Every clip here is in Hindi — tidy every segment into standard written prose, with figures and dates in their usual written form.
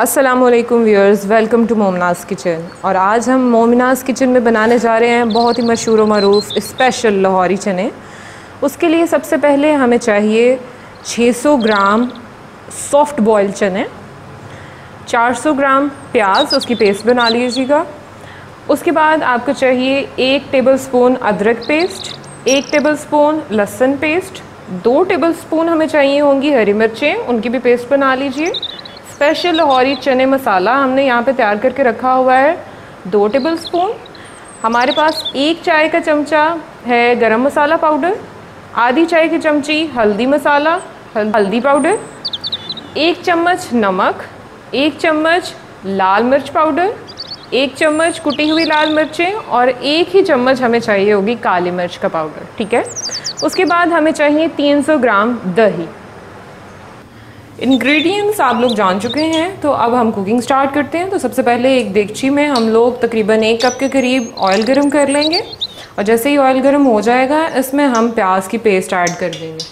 अस्सलामुअलैकुम viewers, welcome to Momina's kitchen. और आज हम मोमिनाज़ किचन में बनाने जा रहे हैं बहुत ही मशहूर और मरूफ स्पेशल लाहौरी चने। उसके लिए सबसे पहले हमें चाहिए 600 ग्राम सॉफ़्ट बॉयल चने, 400 ग्राम प्याज, उसकी पेस्ट बना लीजिएगा। उसके बाद आपको चाहिए 1 टेबलस्पून अदरक पेस्ट, 1 टेबलस्पून लहसुन पेस्ट, 2 टेबलस्पून हमें चाहिए होंगी हरी मिर्चें, उनकी भी पेस्ट बना लीजिए। स्पेशल लाहौरी चने मसाला हमने यहाँ पे तैयार करके रखा हुआ है 2 टेबलस्पून। हमारे पास 1 चाय का चमचा है गरम मसाला पाउडर, आधी चाय की चमची हल्दी मसाला हल्दी पाउडर, 1 चम्मच नमक, 1 चम्मच लाल मिर्च पाउडर, 1 चम्मच कुटी हुई लाल मिर्चें और 1 ही चम्मच हमें चाहिए होगी काली मिर्च का पाउडर। ठीक है, उसके बाद हमें चाहिए 300 ग्राम दही। इंग्रेडिएंट्स आप लोग जान चुके हैं, तो अब हम कुकिंग स्टार्ट करते हैं। तो सबसे पहले एक देगची में हम लोग तकरीबन 1 कप के करीब ऑयल गर्म कर लेंगे और जैसे ही ऑयल गर्म हो जाएगा इसमें हम प्याज की पेस्ट ऐड कर देंगे।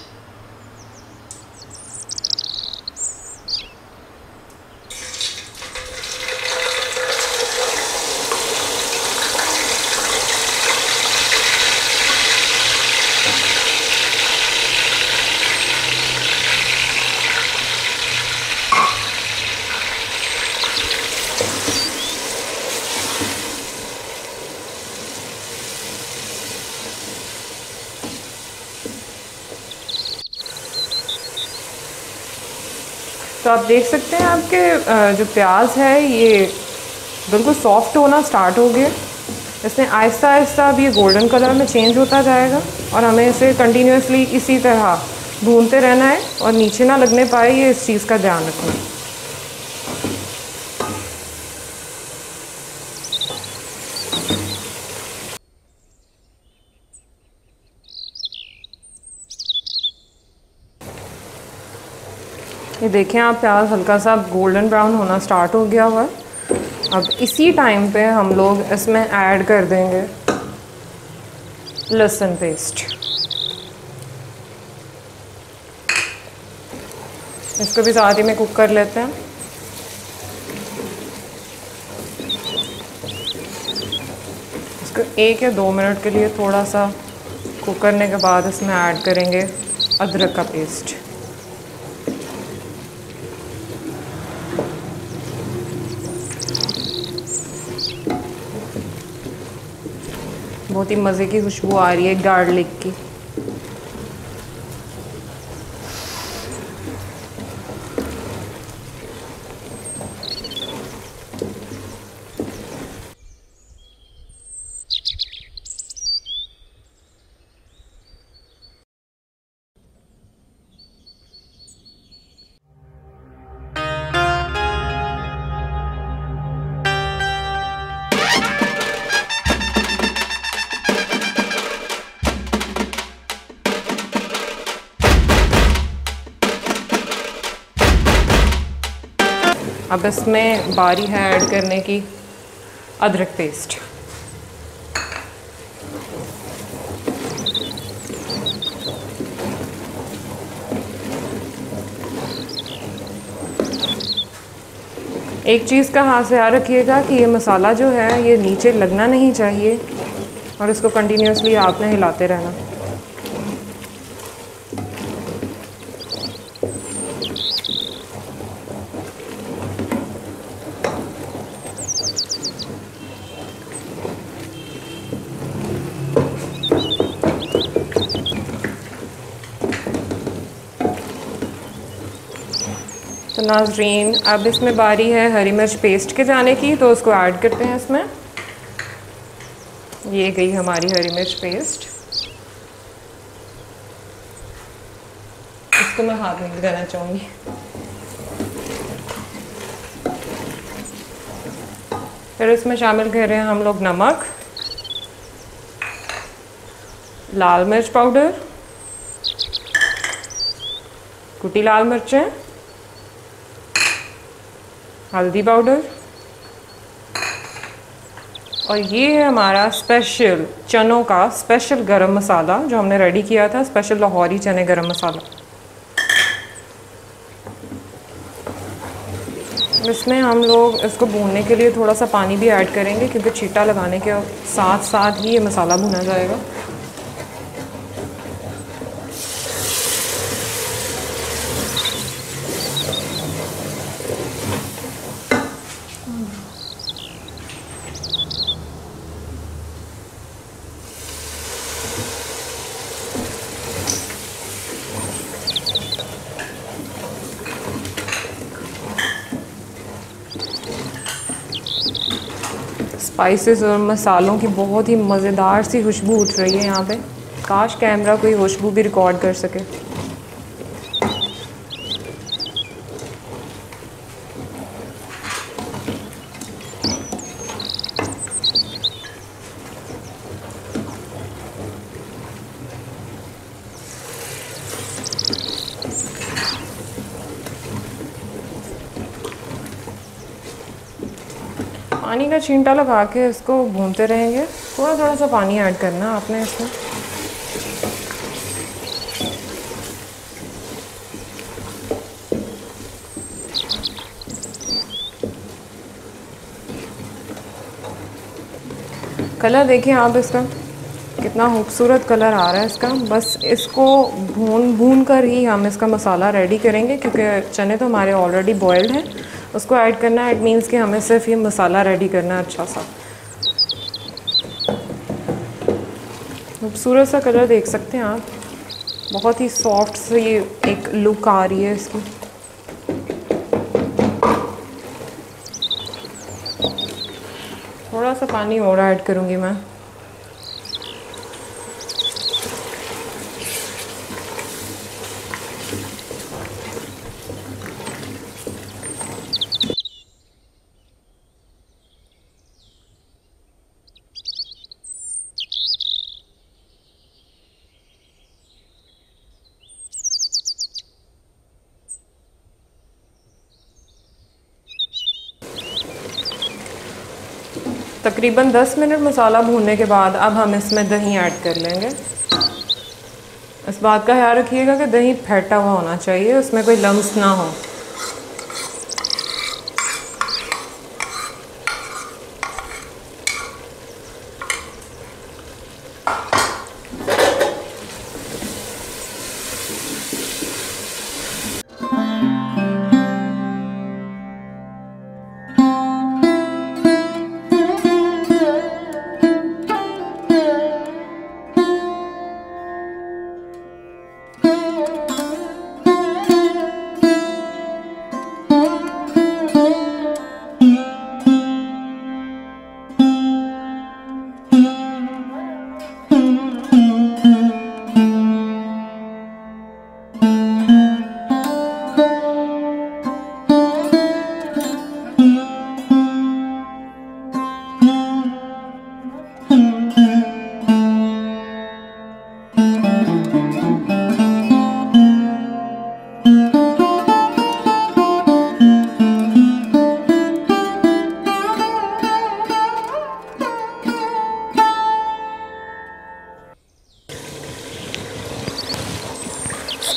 तो आप देख सकते हैं आपके जो प्याज है ये बिल्कुल सॉफ्ट होना स्टार्ट हो गया। इसमें आहिस्ता आहिस्ता अब ये गोल्डन कलर में चेंज होता जाएगा और हमें इसे कंटिन्यूसली इसी तरह भूनते रहना है और नीचे ना लगने पाए, ये इस चीज़ का ध्यान रखना है। ये देखें आप, प्याज हल्का सा गोल्डन ब्राउन होना स्टार्ट हो गया हुआ है। अब इसी टाइम पे हम लोग इसमें ऐड कर देंगे लहसुन पेस्ट। इसको भी साथ ही में कुक कर लेते हैं। इसको 1 या 2 मिनट के लिए थोड़ा सा कुक करने के बाद इसमें ऐड करेंगे अदरक का पेस्ट। बहुत ही मज़े की खुशबू आ रही है गार्लिक की। अब इसमें बारी है ऐड करने की अदरक पेस्ट। एक चीज़ का हाथ ख्याल रखिएगा कि ये मसाला जो है ये नीचे लगना नहीं चाहिए और इसको कंटिन्यूसली आपने हिलाते रहना। तो नाज़रीन, अब इसमें बारी है हरी मिर्च पेस्ट के जाने की, तो उसको ऐड करते हैं इसमें। ये गई हमारी हरी मिर्च पेस्ट। इसको मैं हाथ में लगाना चाहूँगी। फिर इसमें शामिल कर रहे हैं हम लोग नमक, लाल मिर्च पाउडर, कुटी लाल मिर्चें, हल्दी पाउडर और ये है हमारा स्पेशल चनों का स्पेशल गरम मसाला जो हमने रेडी किया था, स्पेशल लाहौरी चने गरम मसाला। इसमें हम लोग इसको भूनने के लिए थोड़ा सा पानी भी ऐड करेंगे क्योंकि छींटा लगाने के साथ साथ ही ये मसाला भुना जाएगा। स्पाइसेस और मसालों की बहुत ही मज़ेदार सी खुशबू उठ रही है यहाँ पे। काश कैमरा कोई खुशबू भी रिकॉर्ड कर सके। पानी का छींटा लगा के इसको भूनते रहेंगे। थोड़ा थोड़ा सा पानी ऐड करना आपने इसमें। कलर देखिए आप इसका कितना खूबसूरत कलर आ रहा है इसका। बस इसको भून कर ही हम इसका मसाला रेडी करेंगे क्योंकि चने तो हमारे ऑलरेडी बॉयल्ड हैं। उसको ऐड करना है, इट मीन्स कि हमें सिर्फ ये मसाला रेडी करना है। अच्छा सा खूबसूरत सा कलर देख सकते हैं आप। बहुत ही सॉफ्ट सी एक लुक आ रही है इसकी। थोड़ा सा पानी और ऐड करूँगी मैं। तकरीबन 10 मिनट मसाला भूनने के बाद अब हम इसमें दही ऐड कर लेंगे। इस बात का ख्याल रखिएगा कि दही फैटा हुआ होना चाहिए, उसमें कोई लम्स ना हो।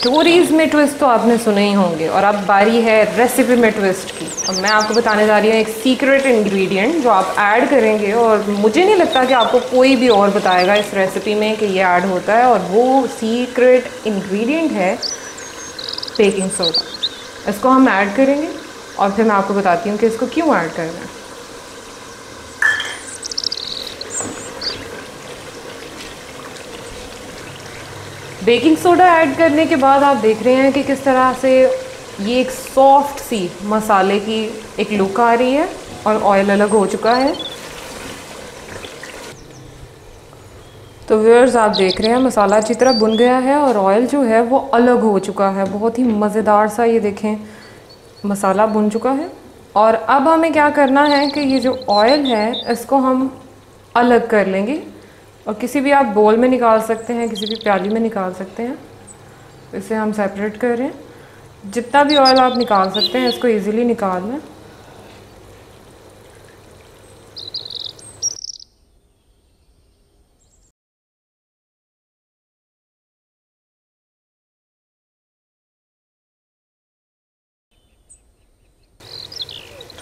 स्टोरीज़ में ट्विस्ट तो आपने सुने ही होंगे और अब बारी है रेसिपी में ट्विस्ट की। और मैं आपको बताने जा रही हूँ एक सीक्रेट इंग्रेडिएंट जो आप ऐड करेंगे और मुझे नहीं लगता कि आपको कोई भी और बताएगा इस रेसिपी में कि ये ऐड होता है। और वो सीक्रेट इंग्रेडिएंट है बेकिंग सोडा। इसको हम ऐड करेंगे और फिर मैं आपको बताती हूँ कि इसको क्यों ऐड करना है। बेकिंग सोडा ऐड करने के बाद आप देख रहे हैं कि किस तरह से ये एक सॉफ्ट सी मसाले की एक लुक आ रही है और ऑयल अलग हो चुका है। तो व्यूअर्स आप देख रहे हैं मसाला अच्छी तरह भुन गया है और ऑयल जो है वो अलग हो चुका है। बहुत ही मज़ेदार सा ये देखें मसाला भुन चुका है। और अब हमें क्या करना है कि ये जो ऑयल है इसको हम अलग कर लेंगे और किसी भी आप बोल में निकाल सकते हैं, किसी भी प्याली में निकाल सकते हैं। इसे हम सेपरेट कर रहे हैं। जितना भी ऑयल आप निकाल सकते हैं इसको इजीली निकाल लें।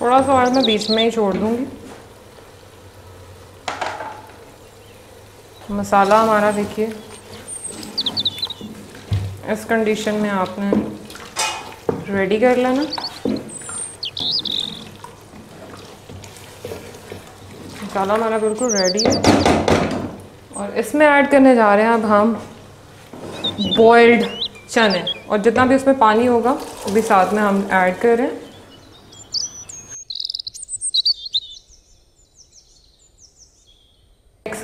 थोड़ा सा और मैं बीच में ही छोड़ दूँगी। मसाला हमारा देखिए इस कंडीशन में आपने रेडी कर लेना। मसाला हमारा बिल्कुल रेडी है और इसमें ऐड करने जा रहे हैं अब हम बॉइल्ड चने, और जितना भी उसमें पानी होगा वो भी साथ में हम ऐड कर रहे हैं। मिक्स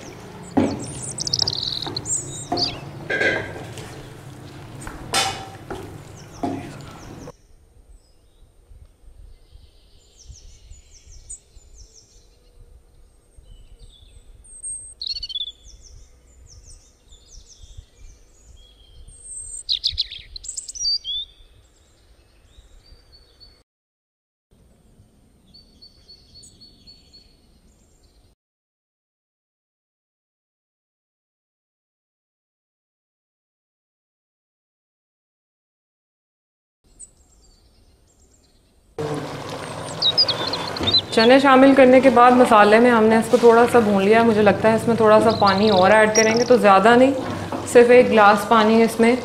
चने शामिल करने के बाद मसाले में हमने इसको थोड़ा सा भून लिया। मुझे लगता है इसमें थोड़ा सा पानी और ऐड करेंगे, तो ज़्यादा नहीं, सिर्फ एक गिलास पानी इसमें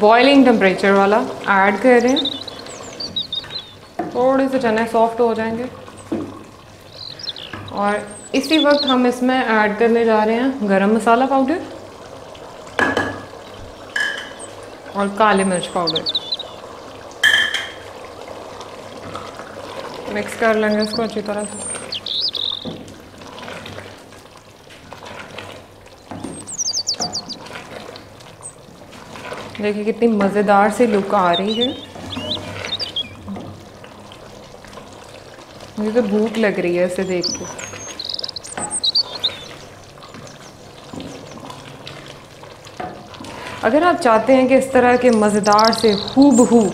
बॉइलिंग टेम्परेचर वाला ऐड कर रहे हैं। थोड़े से चने सॉफ्ट हो जाएंगे और इसी वक्त हम इसमें ऐड करने जा रहे हैं गरम मसाला पाउडर और काली मिर्च पाउडर। मिक्स कर लेंगे इसको अच्छी तरह से। देखिए कितनी मज़ेदार सी लुक आ रही है। मुझे तो भूख लग रही है इसे देख के। अगर आप चाहते हैं कि इस तरह के मज़ेदार से हूबहू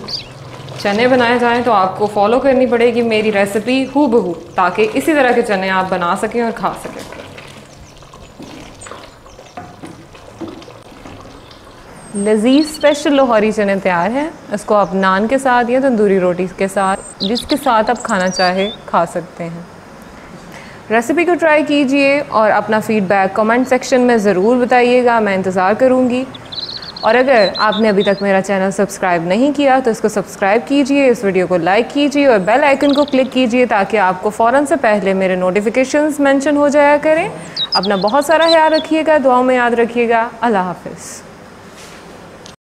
चने बनाए जाएं, तो आपको फॉलो करनी पड़ेगी मेरी रेसिपी हूबहू, ताकि इसी तरह के चने आप बना सकें और खा सकें। लजीज स्पेशल लाहौरी चने तैयार हैं। इसको आप नान के साथ या तंदूरी रोटी के साथ, जिसके साथ आप खाना चाहे खा सकते हैं। रेसिपी को ट्राई कीजिए और अपना फ़ीडबैक कमेंट सेक्शन में ज़रूर बताइएगा, मैं इंतज़ार करूँगी। और अगर आपने अभी तक मेरा चैनल सब्सक्राइब नहीं किया तो इसको सब्सक्राइब कीजिए, इस वीडियो को लाइक कीजिए और बेल आइकन को क्लिक कीजिए, ताकि आपको फ़ौरन से पहले मेरे नोटिफिकेशंस मेंशन हो जाया करें। अपना बहुत सारा ख्याल रखिएगा, दुआओं में याद रखिएगा। अल्लाह हाफ़िज़।